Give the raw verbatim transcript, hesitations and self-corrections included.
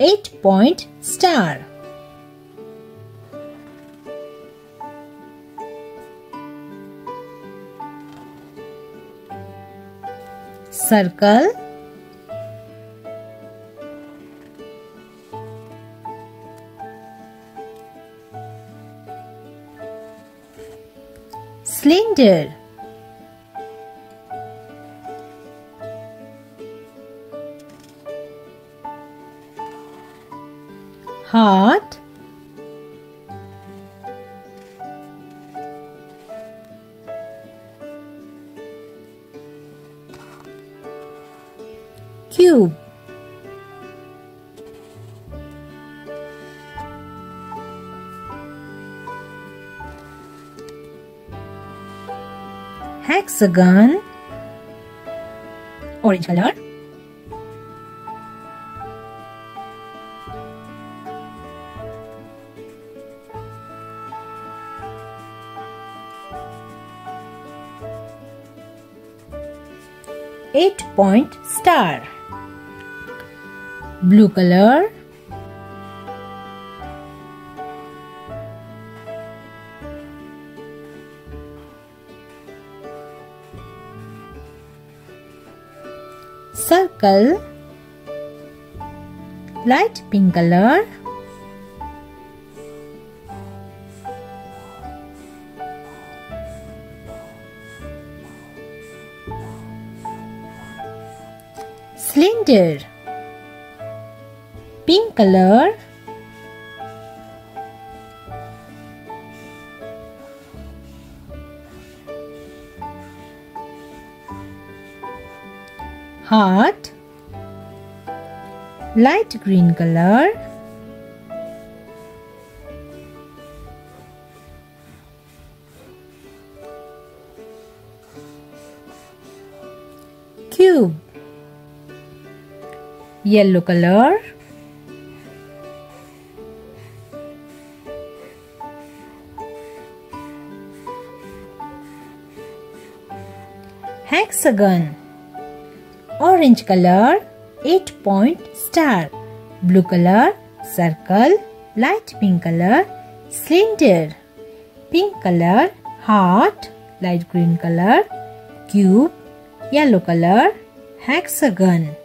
eight-point star. Circle, cylinder, heart, cube, hexagon, orange color, eight-point star, blue color, circle, light pink color, cylinder, pink color, heart, light green color, cube, yellow color, hexagon, orange color, eight-point star, blue color, circle, light pink color, cylinder, pink color, heart, light green color, cube, yellow color, hexagon.